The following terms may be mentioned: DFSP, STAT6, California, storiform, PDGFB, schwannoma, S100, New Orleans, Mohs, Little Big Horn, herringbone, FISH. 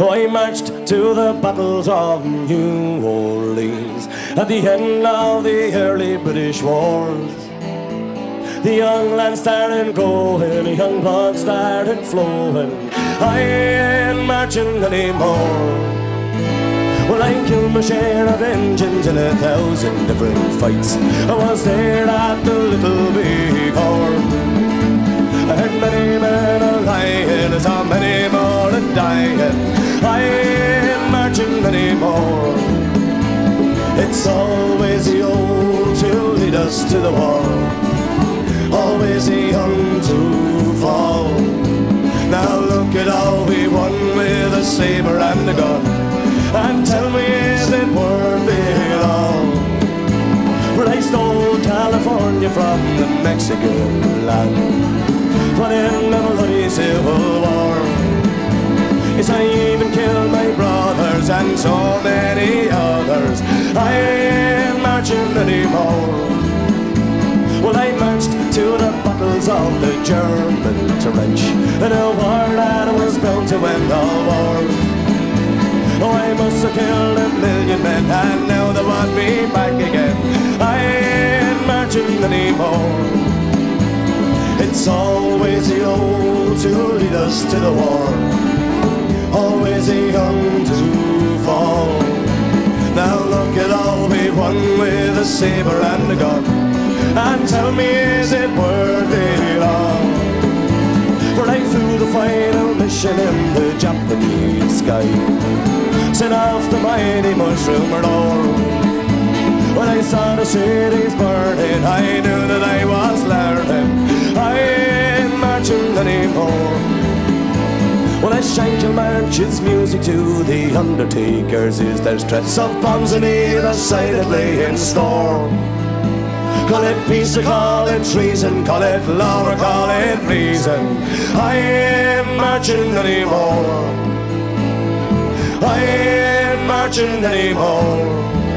I marched to the battles of New Orleans at the end of the early British wars. The young land started growing, the young blood started flowing. I ain't marching anymore. Well, I killed my share of engines in 1,000 different fights. I was there at the Little Big Horn. I heard many men a-lying, I saw many more a-dying. I ain't marching anymore. It's always the old to lead us to the war, always the young to fall. Now look at all we won with a sabre and a gun, and tell me is it worth it all? Well, I stole California from the Mexican land, but in the bloody Civil War. Yes, I even killed my brothers and so many others. I ain't marching anymore. Well, I marched to the battles of the German trench in a war that was built to end the war. Oh, I must have killed 1,000,000 men and now they want me back again. I ain't marching anymore. It's always the old to lead us to the war, always a young to fall. Now look at all we've won with a sabre and a gun, and tell me is it worth it all? For I flew the final mission in the Japanese sky, set off the mighty mushroom roar. When I saw the cities burning, I knew that I was learning. I ain't marching anymore. Well, I shank your march's music to the undertakers is there's threats of bombs on either side that lay in store. Call it peace or call it treason, call it law or call it reason. I ain't marching anymore. I ain't marching anymore.